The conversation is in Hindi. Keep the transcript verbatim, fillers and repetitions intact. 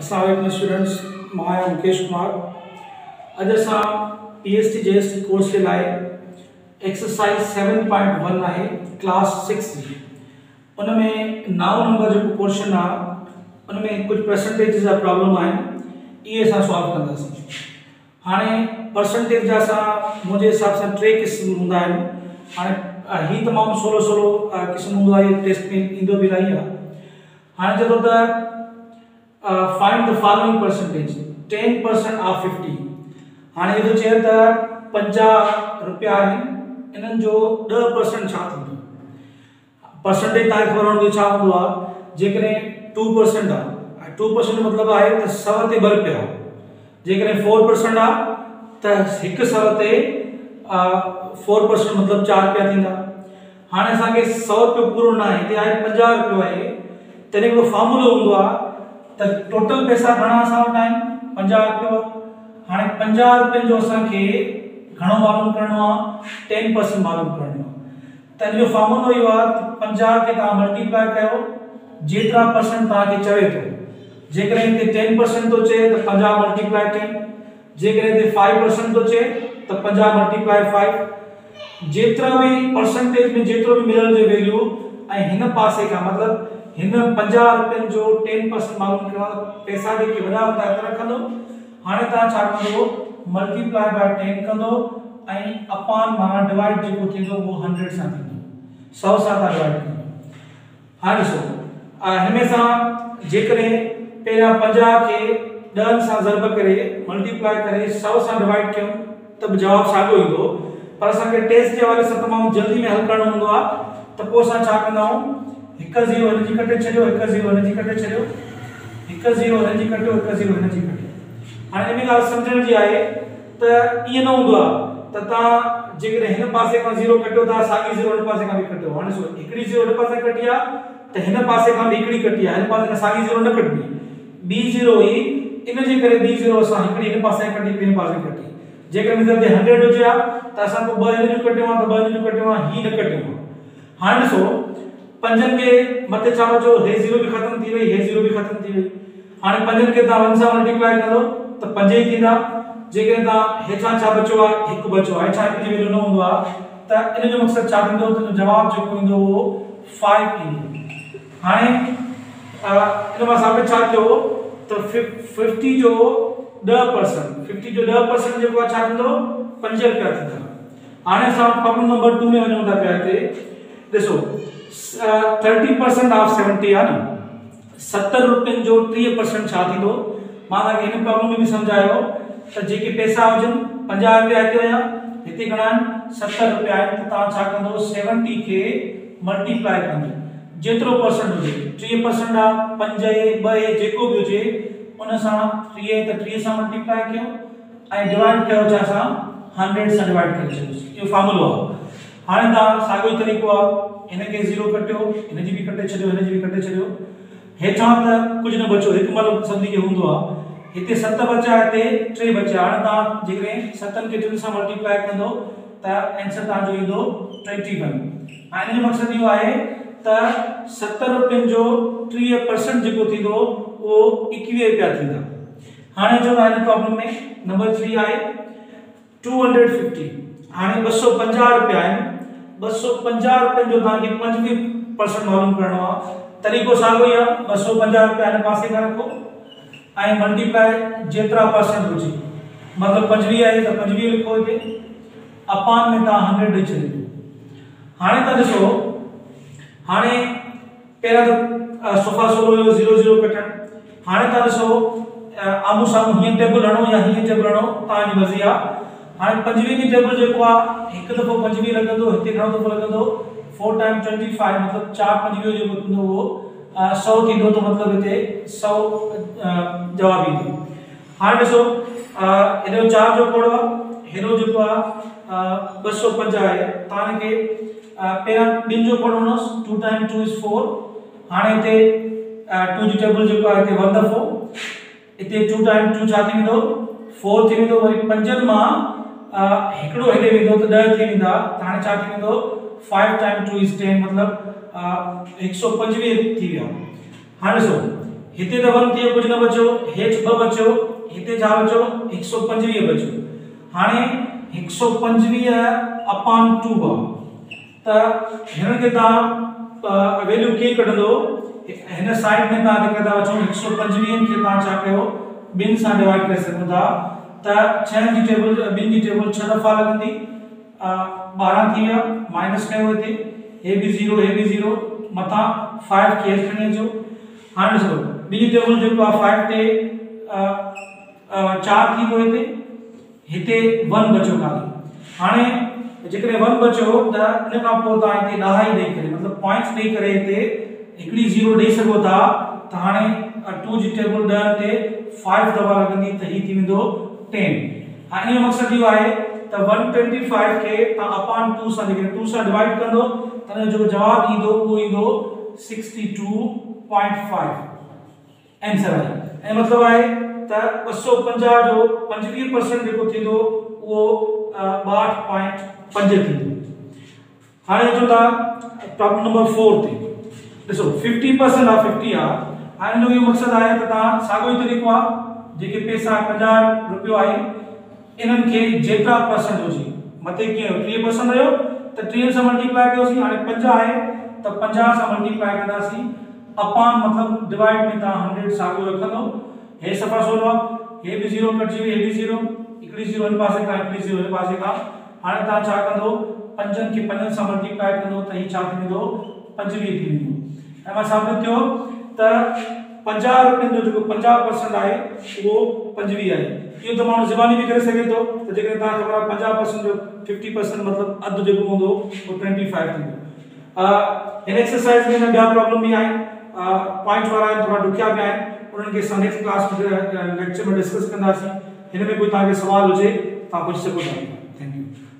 अस्सलाम वालेकुम स्टूडेंट्स, माया मुकेश कुमार। अज असां P S T J S T course के लाइ एक्सरसाइज सेवन पॉइंट वन है क्लास सिक्स जी। उनमें नाव नंबर जो पोर्शन आ उनमें कुछ परसेंटेज जा प्रॉब्लम आए, ये असां सॉल्व कंदासीं। हाणे परसेंटेज जा असां मुझे हिसाब से टे किस्म हुंदा आहिनि। हाणे ही तमाम सोलो सोलो किस्म हुंदा आहे, टेस्ट में इंदो भी रही है। हाणे जदो त Uh, find the following percentage ten percent of fifty। हाँ ये जो चेयर था पंजा रुपया है, इन्हन जो ten percent छात्र हैं परसेंटेज तारीख पर उनके छात्र हुआ जेकरे two percent आ two percent मतलब आये तो सवते बर पे आ, जेकरे four percent आ तो हिक सवते four percent मतलब चार पे आती ना। हाँ ने सांगे सौ पे पूर्ण ना है तो आये पंजा रुपया है, तेरे को फार्मूला होगा तो टोटल पैसा घणा असा टाइम fifty रुपया। हाने fifty रुपया जो असा के घणो मालूम करनो आ ten percent मालूम करनो आ, त जो फार्मूलो यो आ fifty के ता मल्टीप्लाई कयो जेतरा परसेंट ता के चवे तो। जेकरे ते ten percent तो छे तो fifty मल्टीप्लाई ten, जेकरे ते five percent तो छे तो fifty मल्टीप्लाई five, जेतरा भी परसेंटेज में जेतरो भी मिलल जे वैल्यू आ हिन पासे का मतलब हिन पंजा रुपये जो टेन परसेंट मालूम करना पैसा दे के वजह होता है तरह कर दो। हाँ ता चार कर दो मल्टीप्लाई बाय टेन कर दो आई अपान माना डिवाइड जो को थी वो हंड्रेड साथ ही सौ साथ डिवाइड कर दो। हाँ सो हमेशा जेकरे पहला पंजा के दस साथ जरब करे मल्टीप्लाई करे सौ साथ डिवाइड क्यों तब जवाब सागो ही दो। पर असा के टेस्ट के वाले से तमाम जल्दी में हल करना होंगे तो पोसा चार करना हूँ एक जीरो एनर्जी कटे छो एक जीरो एनर्जी कटे छो एक जीरो एनर्जी कटो एक जीरो एनर्जी कटे। हाँ इन गाल समझने की है तो ये न होंगे तो तुम पास का जीरो कटो तो सागी जीरो इन पास का भी कटो। हाँ सो एक जीरो इन पास कटी आ तो इन पास का भी एक कटी आ, इन पास सागी जीरो न कटनी बी जीरो ही इन बी जीरो इन पास कटी बी पास कटी जैसे रिजल्ट हंड्रेड हो तो अस कटियो तो बजू कटियो ही न कटियो। हाँ सो पंजन के मते चाहो जो हे जीरो भी खत्म थी वही, हे जीरो भी खत्म थी वही। हाने पंजन के ता वन सा मल्टीप्लाई कर दो तो पंजे ही थीदा, जेके ता हे चा चा बचो आ एक बचो आ चा की वैल्यू न हुआ ता इन जो मकसद चा दो तो जवाब जो कोइंदो वो five की। हाने इन में सामने चा कयो तो fifty जो ten percent fifty जो ten percent जो चा दो पंज रुपया थीदा। हाने सा प्रॉब्लम नंबर two में वणो ता पे आते देखो थर्टी परसेंट ऑफ सेवेंटी आ न सत्तर रुपये जो टी परसेंट छो मां इन प्रॉब्लम में भी समझाया तो जी पैसा हुजन पंजा रुपया इतने हुआ इतने घना सत्तर रुपया तो सेवेंटी के मल्टीप्लाई करो जेतरो परसेंट हुए टी परसेंट आ पंज जो भी हुए उन टी तो टी से मल्टीप्लाई किया डिवाइड किया हंड्रेड से डिवाइड कर फॉर्मूलो। हाँ सागो ही तरीको आ इनके जीरो कटियो इन भी कटे छो इन भी कटे छो हेठा तो कुछ न बचो एक मतलब सभी के होंगे इतने सत बचा इतने टे बचा। हाँ तेरे सतन के टिन से मल्टीप्लाई कदो तो एंसर तुझो ट्वेंटी वन। हाँ इन मकसद यो है तो सत्तर रुपये जो टी परसेंट जो थी वो एकवी रुपया थी। हाँ जो प्रॉब्लम में नंबर थ्री है टू हंड्रेड फिफ्टी। हाँ ब सौ पंजा रुपया दो सौ पचास रुपए जो ताके पंजवीह परसेंट मालूम करना तरीको सागो या दो सौ पचास रुपए आने पासे का रखो आई मल्टीप्लाई जेतरा परसेंट हो जी मतलब पंजवीह है तो पंजवीह लिखो के अपान में ता सौ दे छे। हाने ता दिसो हाने पहला तो सोफा सोलो ज़ीरो ज़ीरो कटन। हाने ता दिसो आमू सामू ही टेबल हणो या ही टेबल हणो ताजी मर्जी आ। हाँ पंजवी की टेबल जो एक दफो पंजवी लगो इतने घो दफो लगो फोर टाइम ट्वेंटी फाइव मतलब चार पंजवी जो थो वो सौ थी तो मतलब इतने सौ जवाब ही। हाँ ऐसो एनो चार जो कोड़ो हेनो जो बस सौ पंजा है ताने के पहला बिन जो कोड़ो होनोस two time two is four. हाँ इतने टू जी टेबल जो इतने वन दफो इतने टू टाइम टू छा थी फोर थी वो वरी पंजन मां एकड़ो हेडे वेंदो तो दस थी वेंदा ताने चा थी वेंदो five time two is ten मतलब one twenty-five थी गया। हां सो हिते दवंतीय कुजना बचो हेच ब बचो हिते जा बचो एक सौ पंजवीह बचो हाने एक सौ पंजवीह अपॉन टू ब त हिन के ता वैल्यू के कढदो हिन साइड में ता दिखदा बचो एक सौ पंजवीह के ता छा कयो बिन सा डिवाइड कर सकदा त छह की टेबल बिन की टेबल छह दफा लगंदी बारह थी माइनस कयो थे A B zero A B zero मता पाँच के खने जो हां सो बी टेबल जो पाँच ते चार थी होए थे हिते एक बचो खाली हाने जकरे एक बचो त इन का पोता हिते दहाई दे करे मतलब पॉइंट्स दे करे हिते एकड़ी जीरो दे सको था त हाने दो जी टेबल द ते पाँच दवा लगंदी त ही थी विंदो दस हाने मकसद यो आहे त एक सौ पच्चीस के त अपॉन दो से जकरे दो से डिवाइड करदो तने जो जवाब ईदो को ईदो बासठ पॉइंट पाँच आंसर है ए मतलब है त दो सौ पचास जो पंजवीह परसेंट देखो थी दो वो बासठ पॉइंट पाँच थी हां जो था प्रॉब्लम नंबर चार थी देखो पचास परसेंट आ पचास आ हां जो ये मकसद है त ता सागो तरीको आ जेके पैसा एक हज़ार रुपया है इनन के जेतरा परसेंट हो जी मते के तीस परसेंट रहो तो तीन से मल्टीप्लाई कयो सी हां पचास है तो पचास से मल्टीप्लाई करना सी अपॉन मतलब डिवाइड में ता सौ सागो रखनो हे सफा सोलह हे भी जीरो कट जी हे भी जीरो इकड़ी जीरो इन पासे का इकड़ी जीरो इन पासे का हाने ता छा कंदो पंजन के पंजन से मल्टीप्लाई कंदो तही छा कंदो पंजवीह थी विंदो एमा साबित थयो त पचास रुपया जो जो पचास परसेंट आए वो पंजवीह आए यो तो मानु जवानी भी कर सके तो जेकर ता खबर पचास परसेंट जो पचास परसेंट मतलब अध जो होंदो वो पच्चीस थी अ इन एक्सरसाइज में नया प्रॉब्लम भी आए पॉइंट वाला है थोड़ा दुखिया भी आए उनन के नेक्स्ट क्लास में लेक्चर में डिस्कस करना सी इन में कोई ताके सवाल हो जे ता पूछ सको थैंक यू।